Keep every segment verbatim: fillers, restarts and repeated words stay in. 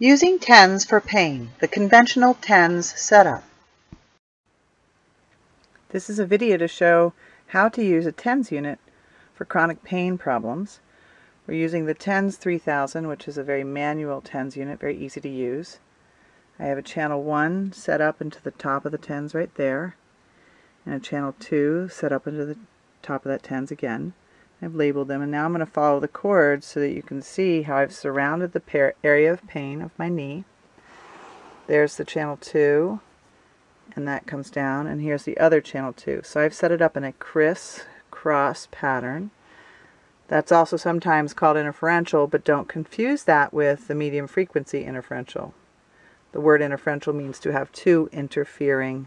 Using TENS for pain, the conventional TENS setup. This is a video to show how to use a TENS unit for chronic pain problems. We're using the TENS three thousand, which is a very manual TENS unit, very easy to use. I have a channel one set up into the top of the TENS right there, and a channel two set up into the top of that TENS again. I've labeled them, and now I'm going to follow the cords so that you can see how I've surrounded the area of pain of my knee. There's the channel two, and that comes down, and here's the other channel two. So I've set it up in a criss-cross pattern. That's also sometimes called interferential, but don't confuse that with the medium frequency interferential. The word interferential means to have two interfering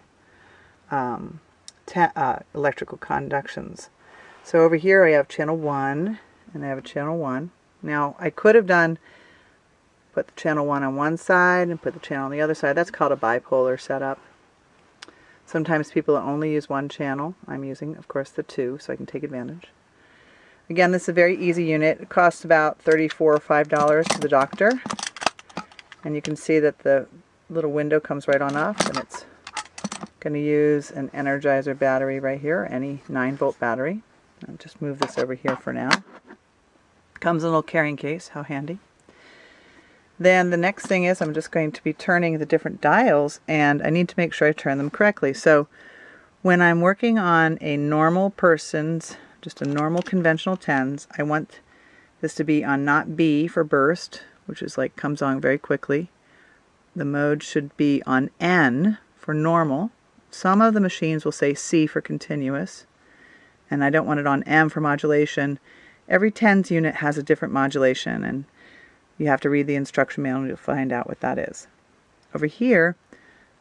um, uh, electrical conductions. So over here I have channel one, and I have a channel one. Now I could have done, put the channel one on one side and put the channel on the other side. That's called a bipolar setup. Sometimes people only use one channel. I'm using, of course, the two, so I can take advantage. Again, this is a very easy unit. It costs about thirty-four dollars or five dollars to the doctor. And you can see that the little window comes right on off, and it's going to use an Energizer battery right here, any nine volt battery. I'll just move this over here for now. Comes in a little carrying case, how handy. Then the next thing is I'm just going to be turning the different dials, and I need to make sure I turn them correctly. So when I'm working on a normal person's, just a normal conventional TENS, I want this to be on not B for burst, which is like comes on very quickly. The mode should be on N for normal. Some of the machines will say C for continuous. And I don't want it on M for modulation. Every TENS unit has a different modulation, and you have to read the instruction manual to find out what that is. Over here,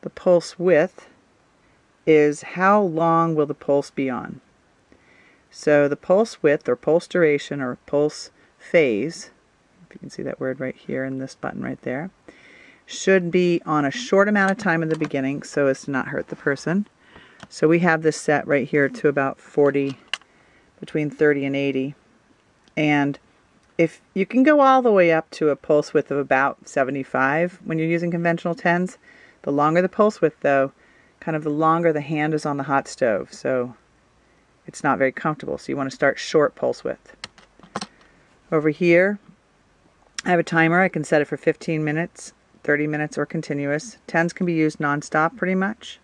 the pulse width is how long will the pulse be on. So the pulse width, or pulse duration, or pulse phase, if you can see that word right here in this button right there, should be on a short amount of time in the beginning so as to not hurt the person. So we have this set right here to about forty, between thirty and eighty. And if you can go all the way up to a pulse width of about seventy-five when you're using conventional TENS. The longer the pulse width, though, kind of the longer the hand is on the hot stove. So it's not very comfortable. So you want to start short pulse width. Over here, I have a timer. I can set it for fifteen minutes, thirty minutes, or continuous. TENS can be used nonstop pretty much.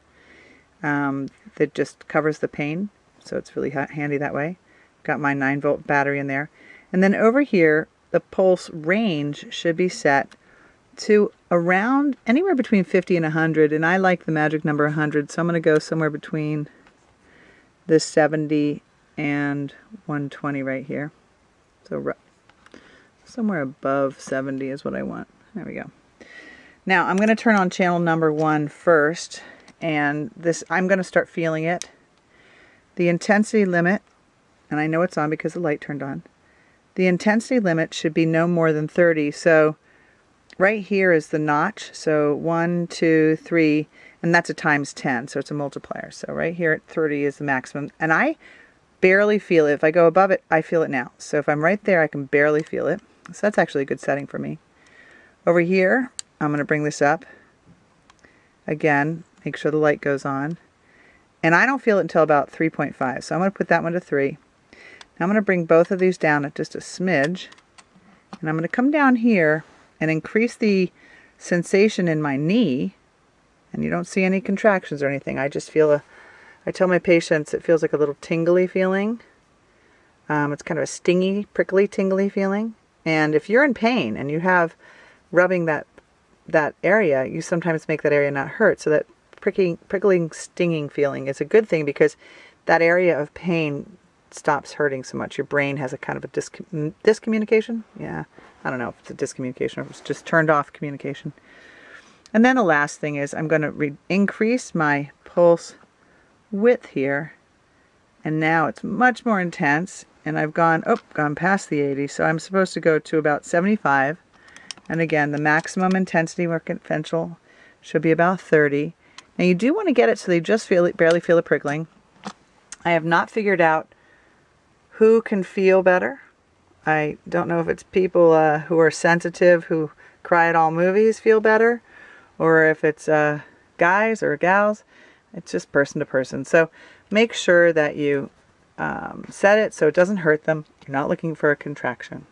Um, that just covers the pain, so it's really ha handy that way. Got my nine volt battery in there. And then over here, the pulse range should be set to around anywhere between fifty and one hundred, and I like the magic number one hundred, so I'm going to go somewhere between this seventy and one twenty right here. So somewhere above seventy is what I want. There we go. Now I'm going to turn on channel number one first. And this, I'm going to start feeling it. The intensity limit, and I know it's on because the light turned on, the intensity limit should be no more than thirty. So right here is the notch. So one, two, three, and that's a times ten. So it's a multiplier. So right here at thirty is the maximum. And I barely feel it. If I go above it, I feel it now. So if I'm right there, I can barely feel it. So that's actually a good setting for me. Over here, I'm going to bring this up. Again, make sure the light goes on. And I don't feel it until about three point five. So I'm going to put that one to three. Now I'm going to bring both of these down at just a smidge. And I'm going to come down here and increase the sensation in my knee. And you don't see any contractions or anything. I just feel a, I tell my patients it feels like a little tingly feeling. Um, it's kind of a stingy, prickly, tingly feeling. And if you're in pain and you have rubbing that, that area, you sometimes make that area not hurt. So that Pricking, prickling, stinging feeling is a good thing because that area of pain stops hurting so much. Your brain has a kind of a dis discommunication. Yeah, I don't know if it's a discommunication or if it's just turned off communication. And then the last thing is I'm going to re increase my pulse width here. And now it's much more intense. And I've gone, oh, gone past the eighty. So I'm supposed to go to about seventy-five. And again, the maximum intensity for conventional should be about thirty. Now you do want to get it so they just feel it, barely feel the prickling. I have not figured out who can feel better. I don't know if it's people uh, who are sensitive who cry at all movies feel better, or if it's uh, guys or gals. It's just person to person. So make sure that you um, set it so it doesn't hurt them. You're not looking for a contraction.